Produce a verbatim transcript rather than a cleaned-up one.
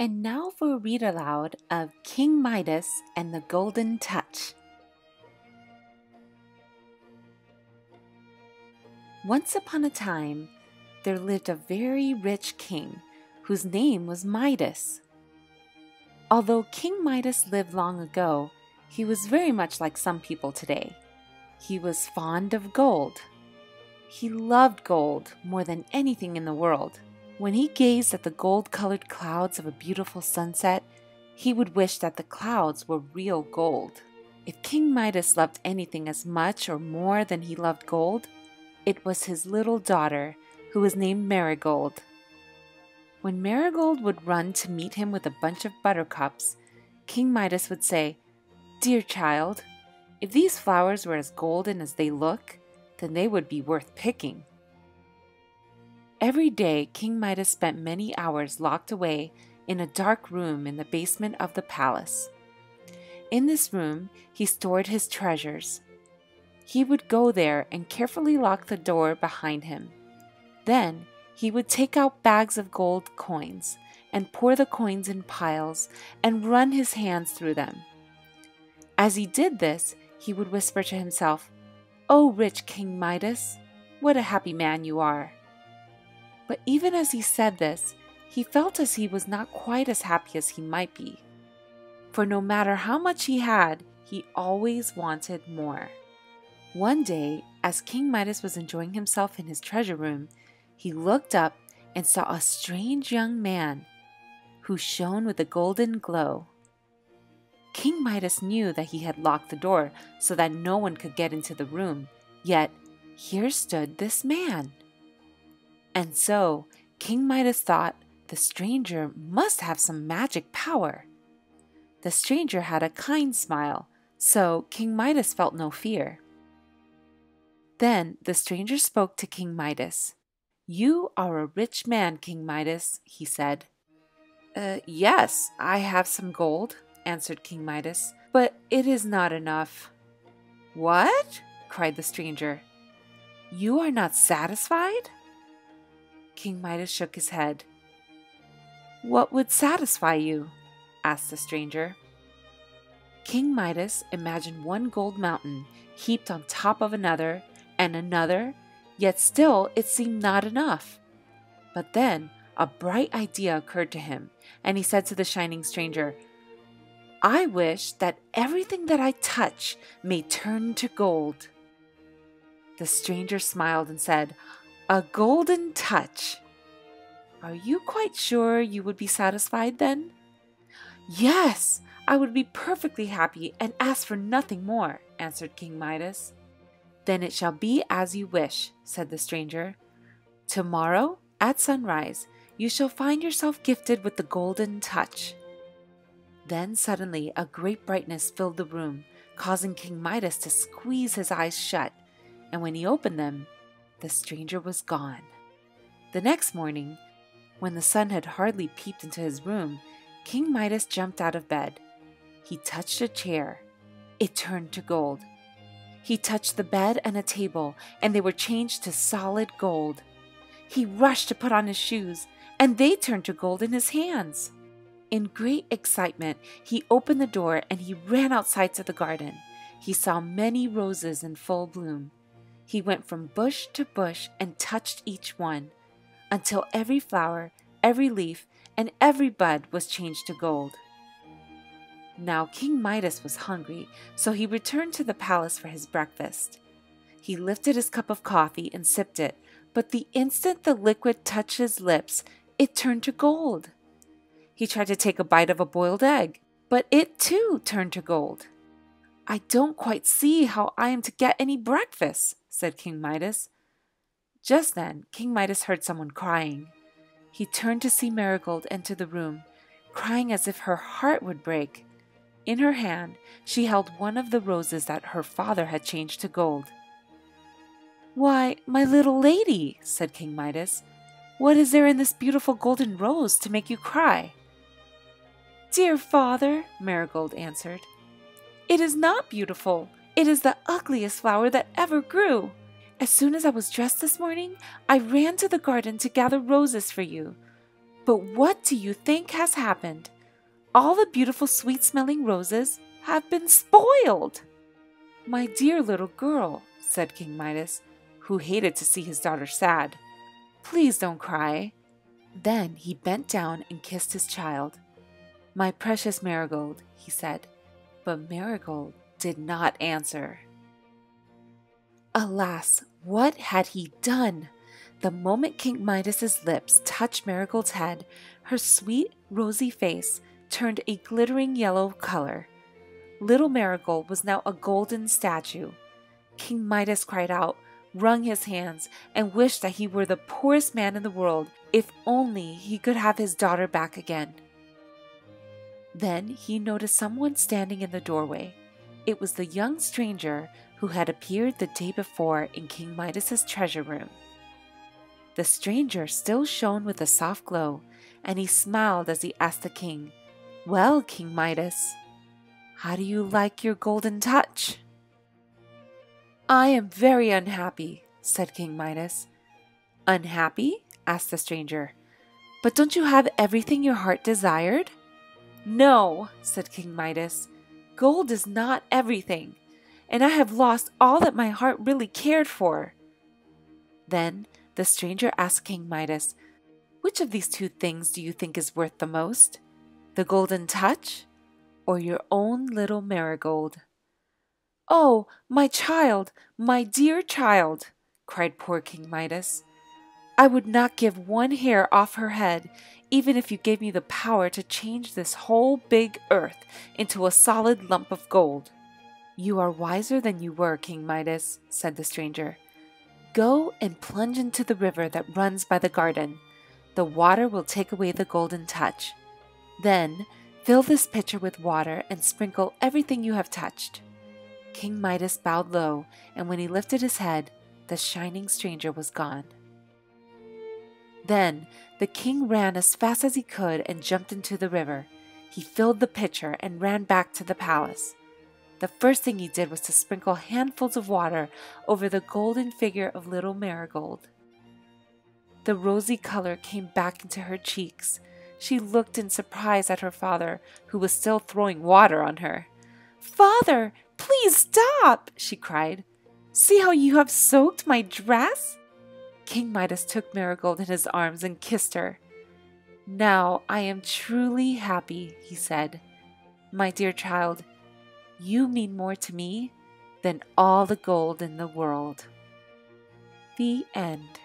And now for a read aloud of King Midas and the Golden Touch. Once upon a time, there lived a very rich king whose name was Midas. Although King Midas lived long ago, he was very much like some people today. He was fond of gold. He loved gold more than anything in the world. When he gazed at the gold-colored clouds of a beautiful sunset, he would wish that the clouds were real gold. If King Midas loved anything as much or more than he loved gold, it was his little daughter, who was named Marigold. When Marigold would run to meet him with a bunch of buttercups, King Midas would say, "Dear child, if these flowers were as golden as they look, then they would be worth picking." Every day, King Midas spent many hours locked away in a dark room in the basement of the palace. In this room, he stored his treasures. He would go there and carefully lock the door behind him. Then, he would take out bags of gold coins and pour the coins in piles and run his hands through them. As he did this, he would whisper to himself, "Oh, rich King Midas, what a happy man you are." But even as he said this, he felt as he was not quite as happy as he might be. For no matter how much he had, he always wanted more. One day, as King Midas was enjoying himself in his treasure room, he looked up and saw a strange young man who shone with a golden glow. King Midas knew that he had locked the door so that no one could get into the room, yet here stood this man. And so, King Midas thought the stranger must have some magic power. The stranger had a kind smile, so King Midas felt no fear. Then the stranger spoke to King Midas. "You are a rich man, King Midas," he said. Uh, yes, I have some gold," answered King Midas, "but it is not enough." "What?" cried the stranger. "You are not satisfied?" King Midas shook his head. "What would satisfy you?" asked the stranger. King Midas imagined one gold mountain heaped on top of another and another, yet still it seemed not enough. But then a bright idea occurred to him, and he said to the shining stranger, "I wish that everything that I touch may turn to gold." The stranger smiled and said, "A golden touch. Are you quite sure you would be satisfied then?" "Yes, I would be perfectly happy and ask for nothing more," answered King Midas. "Then it shall be as you wish," said the stranger. "Tomorrow, at sunrise, you shall find yourself gifted with the golden touch." Then suddenly a great brightness filled the room, causing King Midas to squeeze his eyes shut, and when he opened them, the stranger was gone. The next morning, when the sun had hardly peeped into his room, King Midas jumped out of bed. He touched a chair. It turned to gold. He touched the bed and a table, and they were changed to solid gold. He rushed to put on his shoes, and they turned to gold in his hands. In great excitement, he opened the door and he ran outside to the garden. He saw many roses in full bloom. He went from bush to bush and touched each one, until every flower, every leaf, and every bud was changed to gold. Now King Midas was hungry, so he returned to the palace for his breakfast. He lifted his cup of coffee and sipped it, but the instant the liquid touched his lips, it turned to gold. He tried to take a bite of a boiled egg, but it too turned to gold. "I don't quite see how I am to get any breakfast," said King Midas. Just then, King Midas heard someone crying. He turned to see Marigold enter the room, crying as if her heart would break. In her hand, she held one of the roses that her father had changed to gold. "Why, my little lady," said King Midas, "what is there in this beautiful golden rose to make you cry?" "Dear father," Marigold answered, "it is not beautiful. It is the ugliest flower that ever grew. As soon as I was dressed this morning, I ran to the garden to gather roses for you. But what do you think has happened? All the beautiful, sweet-smelling roses have been spoiled. My dear little girl, said King Midas, who hated to see his daughter sad, please don't cry. Then he bent down and kissed his child. My precious Marigold, he said, but Marigold did not answer. Alas, what had he done? The moment King Midas's lips touched Marigold's head, her sweet, rosy face turned a glittering yellow color. Little Marigold was now a golden statue. King Midas cried out, wrung his hands, and wished that he were the poorest man in the world if only he could have his daughter back again. Then he noticed someone standing in the doorway. It was the young stranger who had appeared the day before in King Midas's treasure room. The stranger still shone with a soft glow, and he smiled as he asked the king, "Well, King Midas, how do you like your golden touch?" "I am very unhappy," said King Midas. "Unhappy?" asked the stranger. "But don't you have everything your heart desired?" "No," said King Midas. "Gold is not everything, and I have lost all that my heart really cared for." Then the stranger asked King Midas, "Which of these two things do you think is worth the most? The golden touch or your own little Marigold?" "Oh, my child, my dear child," cried poor King Midas. "I would not give one hair off her head, even if you gave me the power to change this whole big earth into a solid lump of gold." "You are wiser than you were, King Midas," said the stranger. "Go and plunge into the river that runs by the garden. The water will take away the golden touch. Then fill this pitcher with water and sprinkle everything you have touched." King Midas bowed low, and when he lifted his head, the shining stranger was gone. Then the king ran as fast as he could and jumped into the river. He filled the pitcher and ran back to the palace. The first thing he did was to sprinkle handfuls of water over the golden figure of little Marigold. The rosy color came back into her cheeks. She looked in surprise at her father, who was still throwing water on her. "Father, please stop!" she cried. "See how you have soaked my dress?" King Midas took Marigold in his arms and kissed her. "Now I am truly happy," he said. "My dear child, you mean more to me than all the gold in the world." The end.